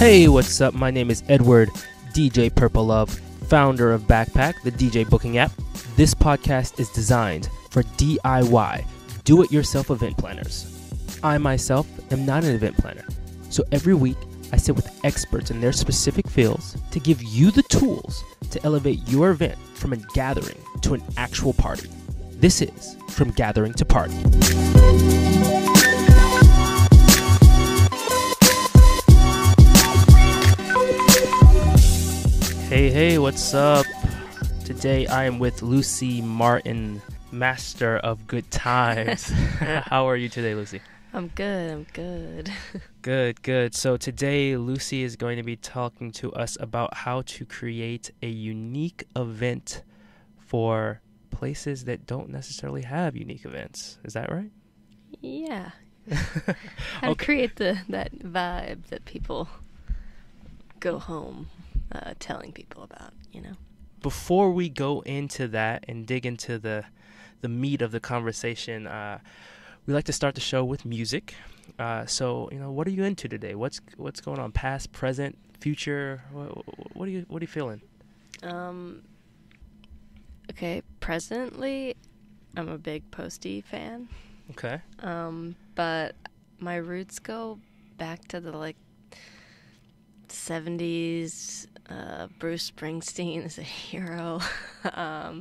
Hey, what's up? My name is Edward, DJ Purple Love, founder of Backpack, the DJ booking app. This podcast is designed for DIY, do-it-yourself event planners. I myself am not an event planner, so every week I sit with experts in their specific fields to give you the tools to elevate your event from a gathering to an actual party. This is From Gathering to Party. Hey, what's up? Today I am with Lucy Martin, master of good times. How are you today, Lucy? I'm good. Good. So today Lucy is going to be talking to us about how to create a unique event for places that don't necessarily have unique events. Is that right? Yeah. How to create that vibe that people go home telling people about, you know? Before we go into that and dig into the meat of the conversation, we like to start the show with music. So, you know, what are you into today? What's going on? Past, present, future? What are you feeling? Okay, presently, I'm a big Posty fan. Okay. But my roots go back to the 70s. Bruce Springsteen is a hero. I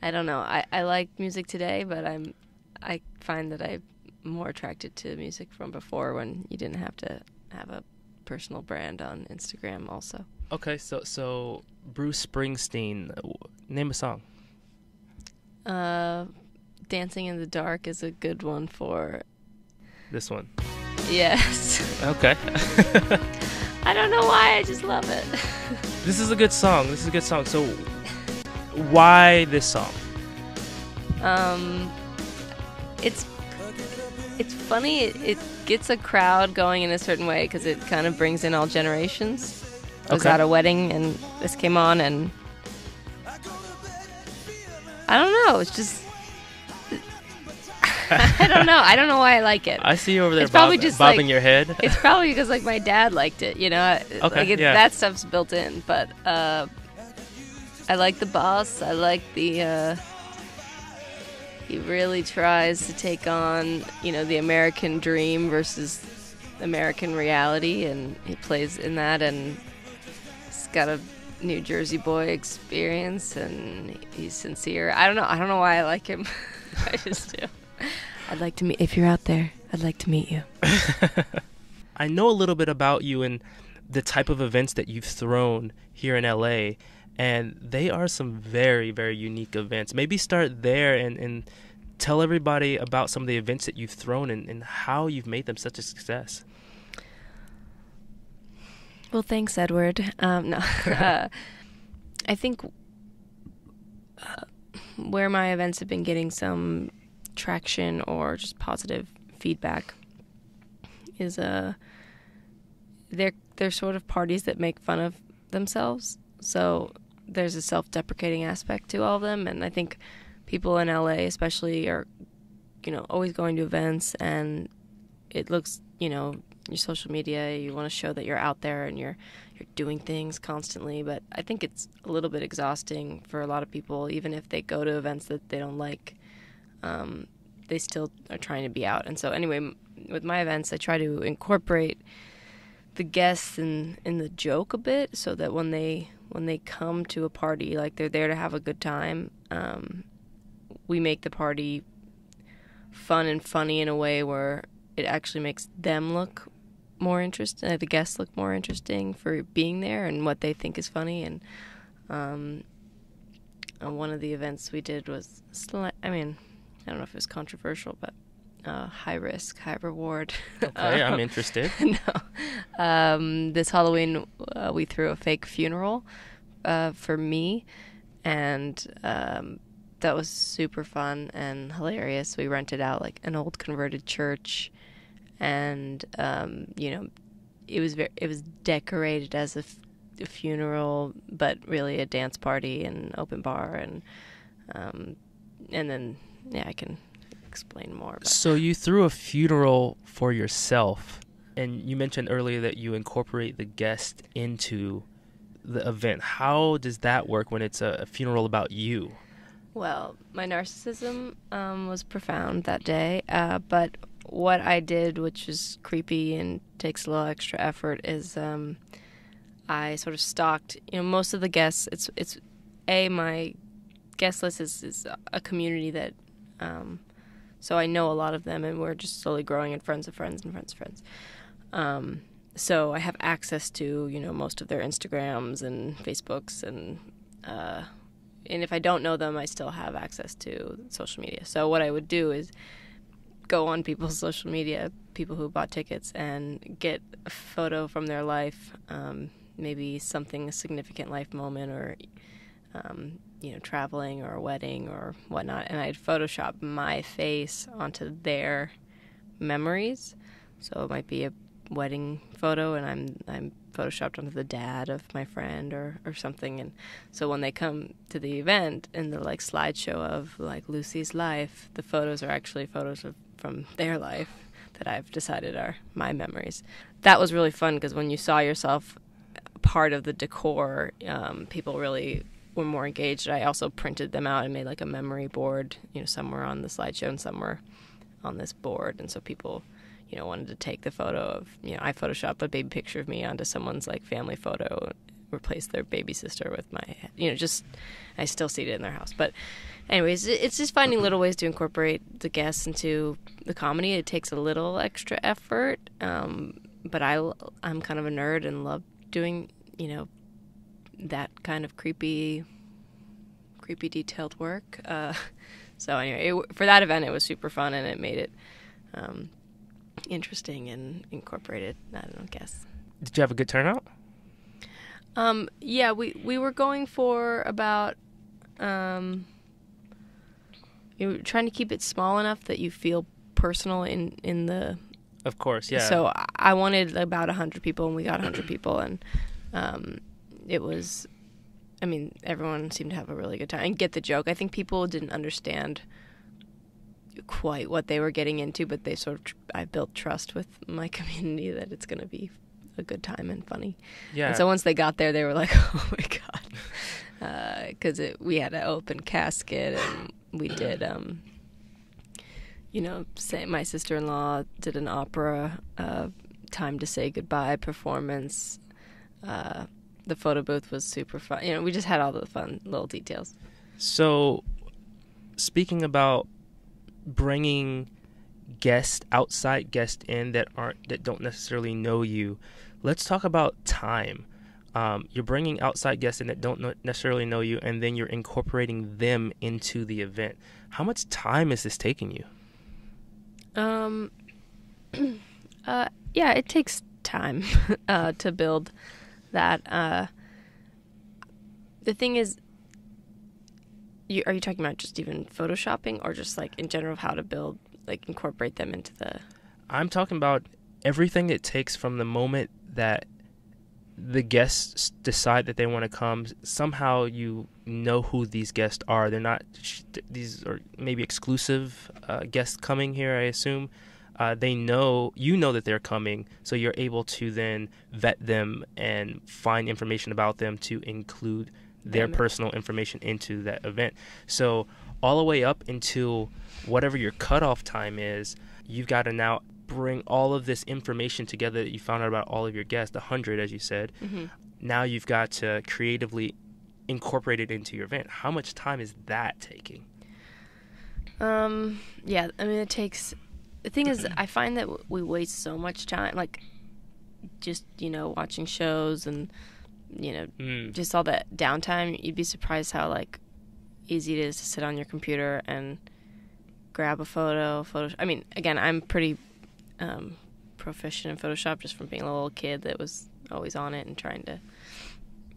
don't know. I like music today, but I find that I'm more attracted to music from before, when you didn't have to have a personal brand on Instagram also. Okay, so Bruce Springsteen, name a song. Dancing in the Dark is a good one for... This one? Yes. Okay. I don't know why, I just love it. This is a good song. So... why this song? It's funny. It gets a crowd going in a certain way because it kind of brings in all generations. I was at a wedding and this came on, and I don't know. It's just I don't know. I don't know why I like it. I see you over there bobbing your head. It's probably because my dad liked it. You know, that stuff's built in, but. I like the boss. I like the, he really tries to take on, the American dream versus American reality, and he plays in that, and he's got a New Jersey boy experience, and he's sincere. I don't know why I like him. I just do. If you're out there, I'd like to meet you. I know a little bit about you and the type of events that you've thrown here in LA, and they are some very, very unique events. Maybe start there and tell everybody about some of the events that you've thrown and how you've made them such a success. Well, thanks, Edward. I think where my events have been getting some traction or just positive feedback is they're sort of parties that make fun of themselves. So there's a self-deprecating aspect to all of them, and I think people in LA especially are, always going to events, and it looks, your social media, you want to show that you're out there and you're doing things constantly, but I think it's a little bit exhausting for a lot of people, even if they go to events that they don't like, they still are trying to be out. And so anyway, with my events, I try to incorporate the guests in the joke a bit, so that when they come to a party, they're there to have a good time. We make the party fun and funny in a way where it actually makes them look more interesting, the guests look more interesting for being there and what they think is funny. And one of the events we did was, I don't know if it was controversial, but high risk, high reward. Okay, I'm interested. No. This Halloween, we threw a fake funeral for me, and that was super fun and hilarious. We rented out an old converted church, and it was decorated as a funeral, but really a dance party and open bar, and then I can explain more. So you threw a funeral for yourself And you mentioned earlier that you incorporate the guest into the event. How does that work when it's a funeral about you? Well, my narcissism was profound that day, but what I did, which is creepy and takes a little extra effort, is I sort of stalked, you know, most of the guests. My guest list is a community that, so I know a lot of them, and we're just slowly growing in friends of friends and friends of friends. So I have access to, you know, most of their Instagrams and Facebooks, and if I don't know them, I still have access to social media. So what I would do is go on people's social media, people who bought tickets, and get a photo from their life, maybe something, a significant life moment, or you know, traveling or a wedding or whatnot, and I'd Photoshop my face onto their memories. So it might be a wedding photo, and I'm Photoshopped onto the dad of my friend or something. And so when they come to the event and the like slideshow of like Lucy's life, the photos are actually photos from their life that I've decided are my memories. That was really fun because when you saw yourself part of the decor, people really were more engaged. I also printed them out and made like a memory board, you know, some were on the slideshow and some were on this board. And so people, you know, wanted to take the photo of, you know, I Photoshopped a baby picture of me onto someone's like family photo, replaced their baby sister with my, you know, just, I still see it in their house. But anyways, it's just finding little ways to incorporate the guests into the comedy. It takes a little extra effort, but I'm kind of a nerd and love doing, you know, that kind of creepy detailed work. So anyway, for that event, it was super fun, and it made it interesting and incorporated, I don't know, guess. Did you have a good turnout? Yeah, we were going for about, you were trying to keep it small enough that you feel personal in the... Of course, yeah. So I wanted about 100 people, and we got 100 people, and it was, I mean, everyone seemed to have a really good time and get the joke. I think people didn't understand quite what they were getting into, but they sort of I built trust with my community that it's going to be a good time and funny. Yeah. And so once they got there, they were like, "Oh my god," because we had an open casket, and we did, you know, my sister-in-law did an opera, "Time to Say Goodbye" performance. The photo booth was super fun. You know, we just had all the fun little details. So, speaking about bringing guests, outside guests in that don't necessarily know you, let's talk about time. You're bringing outside guests in that don't necessarily know you, and then you're incorporating them into the event. How much time is this taking you? Yeah, it takes time to build that. The thing is, are you talking about just even photoshopping, or just like in general how to build, like incorporate them into the... I'm talking about everything it takes from the moment that the guests decide that they want to come. Somehow you know who these guests are. They're not... These are maybe exclusive guests coming here, I assume. They know... You know that they're coming, so you're able to then vet them and find information about them to include their personal information into that event. So all the way up until whatever your cutoff time is, you've got to now bring all of this information together that you found out about all of your guests, 100 as you said. Mm-hmm. Now you've got to creatively incorporate it into your event. How much time is that taking? Yeah, I mean, it takes... The thing is, I find that we waste so much time, like just, you know, watching shows and... you know, just all that downtime. You'd be surprised how like easy it is to sit on your computer and grab a photo. I mean, again, I'm pretty proficient in Photoshop just from being a little kid that was always on it and trying to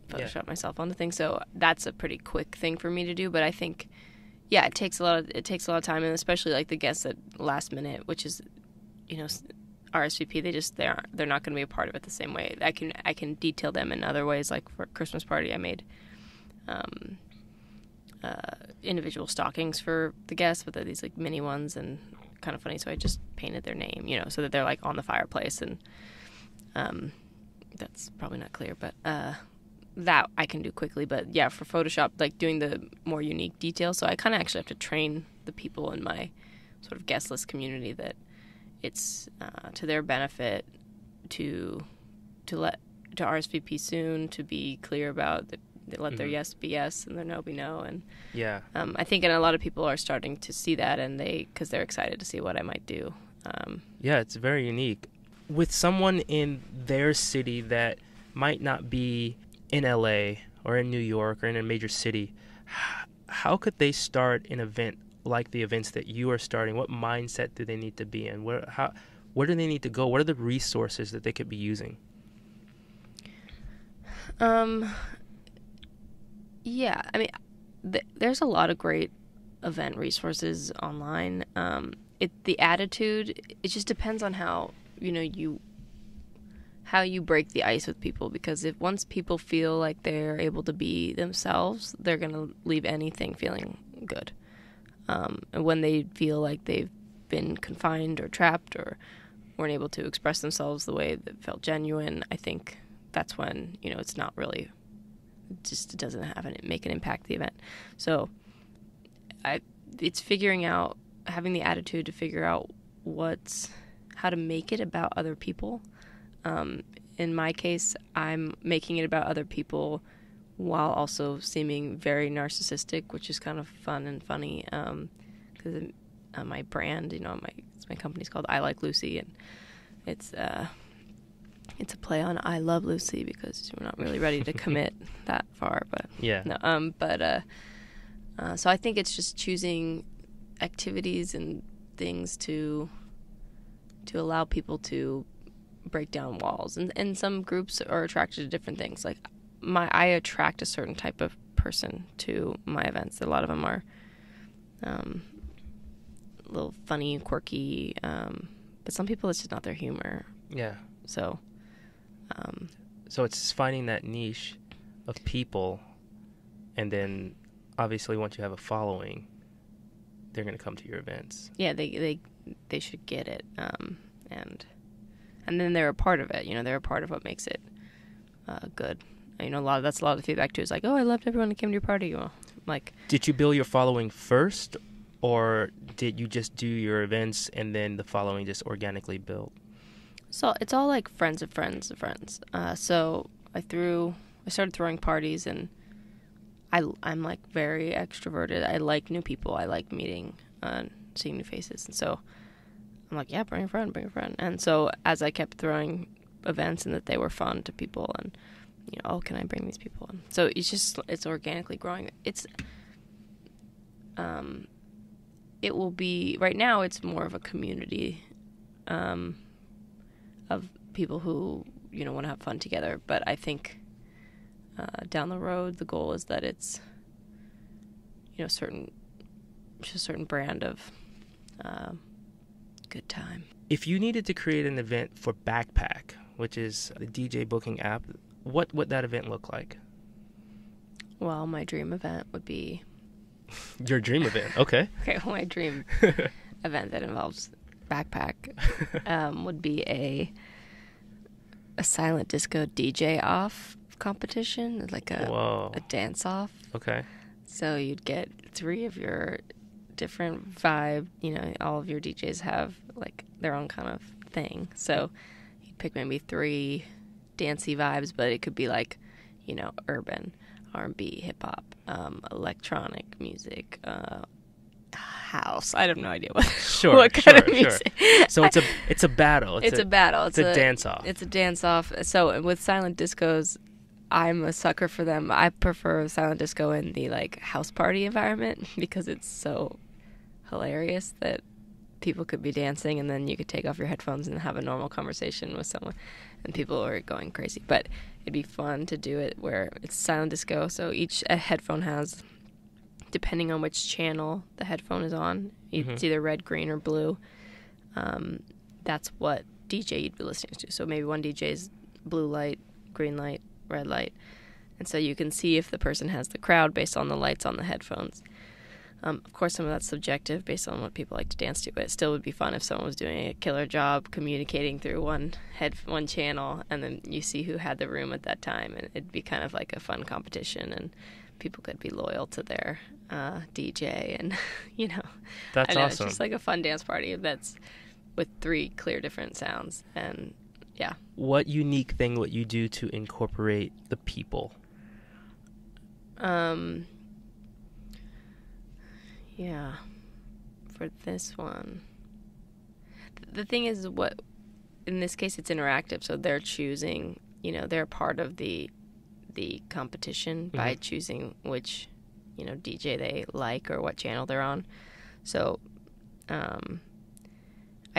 Photoshop myself on the thing. So that's a pretty quick thing for me to do. But I think, yeah, it takes a lot of time, and especially like the guests at last minute, which is, you know, RSVP, they're not going to be a part of it the same way. I can detail them in other ways. Like for a Christmas party, I made individual stockings for the guests, but they're these like mini ones, and kind of funny, so I just painted their name, you know, so that they're like on the fireplace, and that's probably not clear, but that I can do quickly. But yeah, for Photoshop, like doing the more unique details, so I kind of actually have to train the people in my sort of guest list community that it's to their benefit to RSVP soon, to be clear about that, they let their yes be yes and their no be no. And yeah, I think a lot of people are starting to see that, and because they're excited to see what I might do. Yeah, it's very unique. With someone in their city that might not be in LA or in New York or in a major city, how could they start an event like the events that you are starting? What mindset do they need to be in? Where do they need to go? What are the resources that they could be using? Yeah, I mean, there's a lot of great event resources online. The attitude, it just depends on how, you know, how you break the ice with people, because if once people feel like they're able to be themselves, they're going to leave anything feeling good. And when they feel like they've been confined or trapped or weren't able to express themselves the way that felt genuine, I think that's when, you know, it's not really... it doesn't make an impact, the event. So it's figuring out, having the attitude to figure out how to make it about other people. In my case, I'm making it about other people while also seeming very narcissistic, which is kind of fun and funny, because my brand, you know, my company's called I Like Lucy, and it's a play on I Love Lucy, because we're not really ready to commit that far, but yeah. No, so I think it's just choosing activities and things to allow people to break down walls, and some groups are attracted to different things. Like I attract a certain type of person to my events. A lot of them are a little funny, quirky, but some people, it's just not their humor. Yeah. So. So it's finding that niche of people, and then obviously once you have a following, they're going to come to your events. Yeah, they should get it, and then they're a part of it. You know, they're a part of what makes it good. You know, a lot of the feedback too is like, oh, I loved everyone who came to your party. Well, like, did you build your following first, or did you just do your events and then the following just organically built? So it's all like friends of friends of friends. So I started throwing parties, and I'm like very extroverted. I like new people. I like meeting, seeing new faces. And so I'm like, yeah, bring a friend. And so as I kept throwing events, and that they were fun to people, and, you know, oh, can I bring these people in? So it's organically growing. It's, it will be, right now it's more of a community, of people who, you know, want to have fun together. But I think down the road, the goal is that it's, you know, just a certain brand of good time. If you needed to create an event for Backpack, which is the DJ booking app, what would that event look like? Well, my dream event would be... Your dream event, okay. Okay, well, my dream event that involves... Backpack would be a silent disco DJ off competition, like a dance off. Okay. So you'd get 3 of your different vibe. You know, all of your DJs have like their own kind of thing. So you'd pick maybe 3 dancey vibes, but it could be like, you know, urban, R&B, hip hop, electronic music, house. I have no idea what kind of music. Sure. So it's a battle. It's a battle. It's a dance off. It's a dance off. So with silent discos, I'm a sucker for them. I prefer silent disco in the like house party environment, because it's so hilarious that people could be dancing, and then you could take off your headphones and have a normal conversation with someone, and people are going crazy. But it'd be fun to do it where it's silent disco. So each headphone has, depending on which channel the headphone is on, it's either red, green, or blue. That's what DJ you'd be listening to. So maybe one DJ's blue light, green light, red light. And so you can see if the person has the crowd based on the lights on the headphones. Of course, some of that's subjective based on what people like to dance to, but it still would be fun if someone was doing a killer job communicating through one channel, and then you see who had the room at that time, and it'd be kind of like a fun competition, and people could be loyal to their DJ, and you know, awesome. It's just like a fun dance party that's with 3 clear different sounds, and yeah. What unique thing would you do to incorporate the people? Yeah, for this one, the thing is, what in this case it's interactive, so they're choosing. You know, they're part of the competition by choosing which, you know, DJ they like or what channel they're on. So, I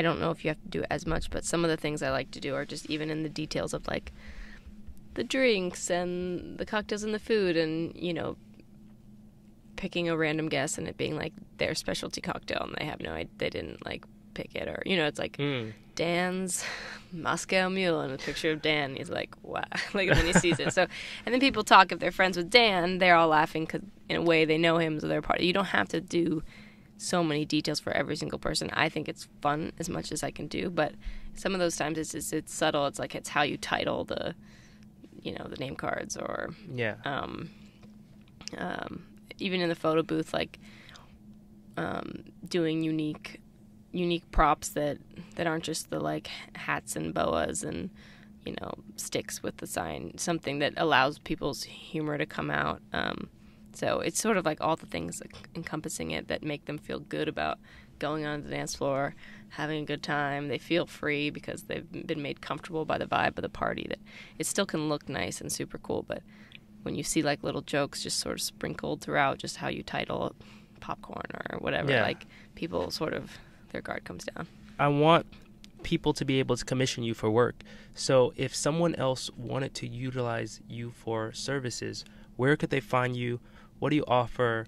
don't know if you have to do as much, but some of the things I like to do are just even in the details of like the drinks and the cocktails and the food, and you know, picking a random guest and it being like their specialty cocktail, and they didn't like pick it, or you know, it's like Dan's Moscow Mule and a picture of Dan. He's like, wow, like when he sees it. So, and then people talk, if they're friends with Dan, they're all laughing because in a way they know him, so they're part of it. You don't have to do so many details for every single person. I think it's fun as much as I can do, but some of those times it's subtle. It's like it's how you title the, you know, the name cards, or even in the photo booth, like doing unique props that aren't just the like hats and boas and, you know, sticks with the sign, something that allows people's humor to come out. So it's sort of like all the things encompassing it that make them feel good about going on the dance floor, having a good time. They feel free because they've been made comfortable by the vibe of the party. That it still can look nice and super cool, but when you see like little jokes just sort of sprinkled throughout, just how you title popcorn or whatever, like people sort of, their guard comes down. I want people to be able to commission you for work. So if someone else wanted to utilize you for services, where could they find you? What do you offer?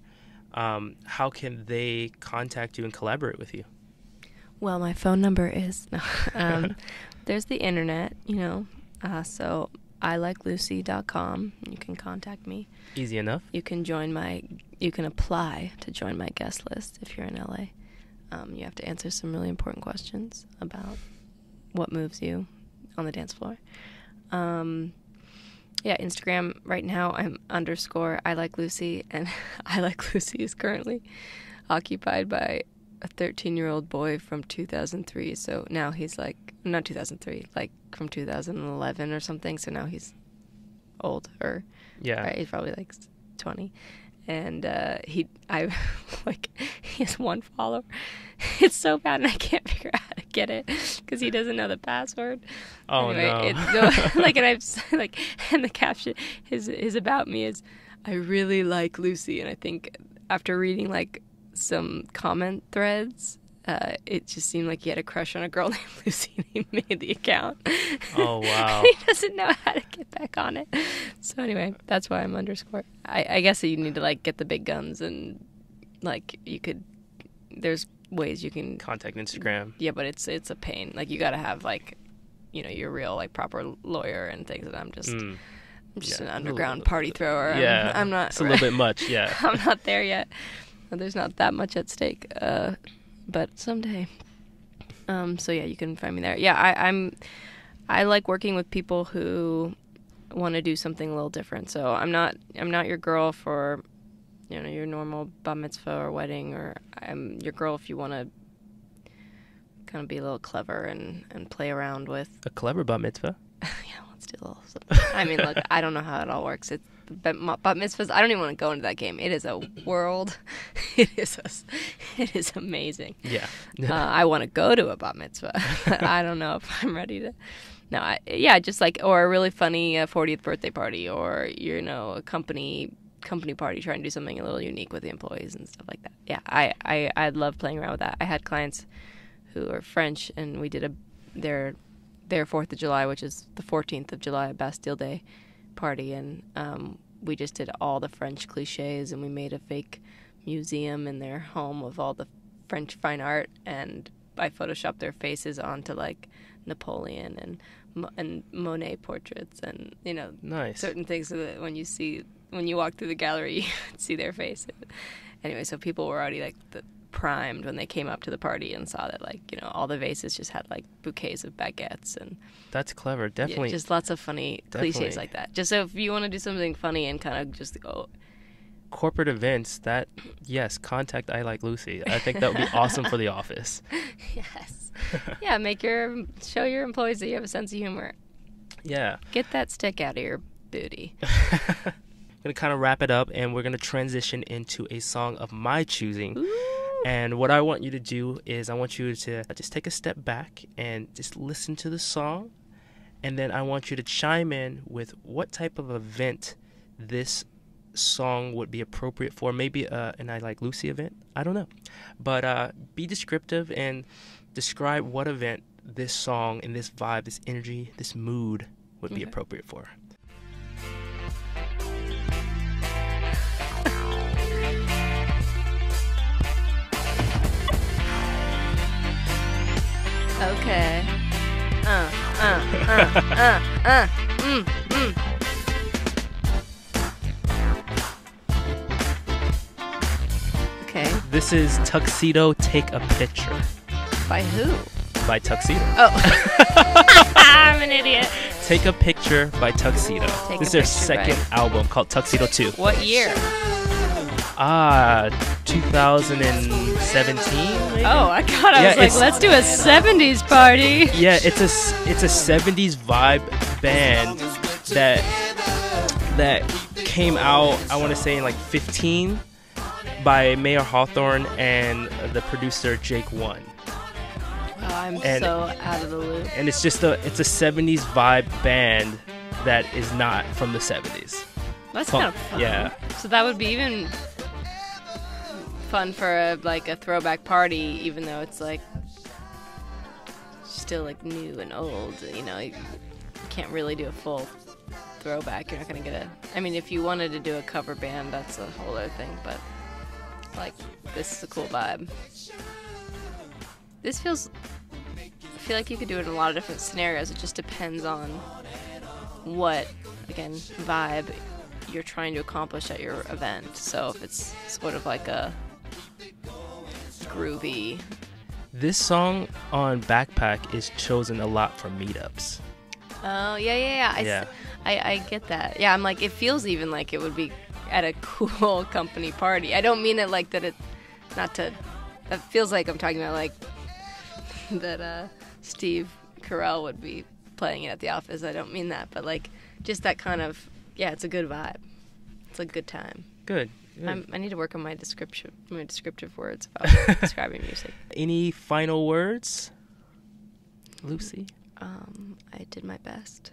How can they contact you and collaborate with you? Well, my phone number is... there's the internet, you know. So ilikelucy.com. You can contact me. Easy enough. You can apply to join my guest list if you're in LA. You have to answer some really important questions about what moves you on the dance floor. Yeah, Instagram right now, I'm _ I Like Lucy, and I Like Lucy is currently occupied by a 13-year-old boy from 2003. So now he's like, not 2003, like from 2011 or something. So now he's older. Yeah. Right? He's probably like 20. And he has 1 follower. It's so bad, and I can't figure out how to get it because he doesn't know the password. Oh anyway, no! It's so, and the caption, his about me is, I really like Lucy, and I think after reading like some comment threads, it just seemed like he had a crush on a girl named Lucy, and he made the account. Oh wow! He doesn't know how to get back on it. So anyway, that's why I'm _ I guess you need to like get the big guns, and like you could. There's ways you can contact Instagram. Yeah, but it's a pain. Like you got to have like, you know, your real like proper lawyer and things. And I'm just an underground party thrower. Yeah, I'm not. It's a little bit much. Yeah, I'm not there yet. There's not that much at stake. But someday. So yeah, you can find me there. Yeah, I like working with people who want to do something a little different. So I'm not your girl for, you know, your normal bat mitzvah or wedding, or I'm your girl if you want to kind of be a little clever and play around with a clever bat mitzvah. Yeah, let's do a little something. I mean, look, I don't know how it all works. It's bat mitzvahs. I don't even want to go into that game. It is a world. It is amazing. Yeah. I want to go to a bat mitzvah. But I don't know if I'm ready to. No, just like, or a really funny 40th birthday party, or, you know, a company party, trying to do something a little unique with the employees and stuff like that. Yeah, I love playing around with that. I had clients who are French, and we did their 4th of July, which is the 14th of July, Bastille Day party, and we just did all the French cliches, and we made a fake museum in their home of all the French fine art, and I photoshopped their faces onto like Napoleon and Monet portraits, and you know, nice. Certain things so that when you walk through the gallery, you see their face. Anyway, so people were already like primed when they came up to the party and saw that, like, you know, all the vases just had like bouquets of baguettes. And that's clever. Definitely. Yeah, just lots of funny cliches like that. Just so if you want to do something funny and kind of just go. Corporate events, that, yes, contact I Like Lucy. I think that would be awesome for the office. Yes. Yeah, show your employees that you have a sense of humor. Yeah. Get that stick out of your booty. I'm going to kind of wrap it up, and we're going to transition into a song of my choosing. Ooh. And what I want you to do is I want you to just take a step back and just listen to the song. And then I want you to chime in with what type of event this song would be appropriate for. Maybe an I Like Lucy event. I don't know. But be descriptive and describe what event this song and this vibe, this energy, this mood would be appropriate for. Okay. Okay. This is Tuxedo Take a Picture. By who? By Tuxedo. Oh. I'm an idiot. Take a Picture by Tuxedo. This is their second album called Tuxedo 2. What year? 2017. Maybe? Oh, I thought I was like, let's do a 70s party. Yeah, it's a 70s vibe band that came out, I want to say, in like 15 by Mayor Hawthorne and the producer Jake One. Oh, so out of the loop. And it's just it's a 70s vibe band that is not from the 70s. That's kind of fun. Yeah. So that would be even fun for a throwback party, even though it's like still like new and old. You know, you can't really do a full throwback. You're not gonna get it. I mean, if you wanted to do a cover band, that's a whole other thing. But like, this is a cool vibe. This feels. I feel like you could do it in a lot of different scenarios. It just depends on what vibe you're trying to accomplish at your event. So if it's sort of like a groovy. This song on Backpack is chosen a lot for meetups. Oh, yeah. I get that. Yeah, I'm like, it feels even like it would be at a cool company party. I don't mean it like that. It feels like I'm talking about like that Steve Carell would be playing it at the office. I don't mean that, but like just that kind of, yeah, it's a good vibe. It's a good time. Good. I need to work on my descriptive words about describing music. Any final words, Lucy? I did my best.